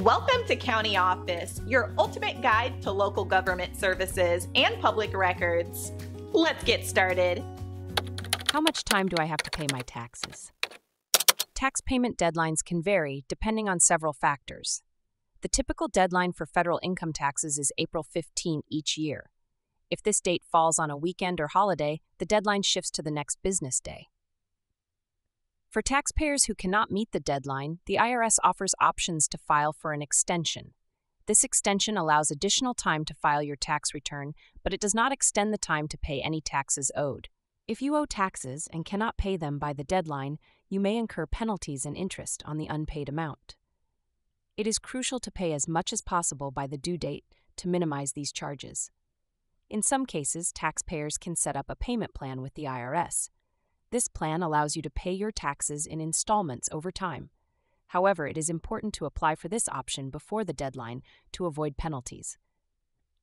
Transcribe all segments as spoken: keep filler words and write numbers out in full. Welcome to County Office, your ultimate guide to local government services and public records. Let's get started. How much time do I have to pay my taxes? Tax payment deadlines can vary depending on several factors. The typical deadline for federal income taxes is April fifteenth each year. If this date falls on a weekend or holiday, the deadline shifts to the next business day. For taxpayers who cannot meet the deadline, the I R S offers options to file for an extension. This extension allows additional time to file your tax return, but it does not extend the time to pay any taxes owed. If you owe taxes and cannot pay them by the deadline, you may incur penalties and interest on the unpaid amount. It is crucial to pay as much as possible by the due date to minimize these charges. In some cases, taxpayers can set up a payment plan with the I R S. This plan allows you to pay your taxes in installments over time. However, it is important to apply for this option before the deadline to avoid penalties.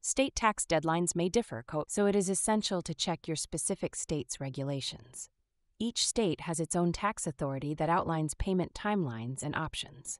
State tax deadlines may differ, so it is essential to check your specific state's regulations. Each state has its own tax authority that outlines payment timelines and options.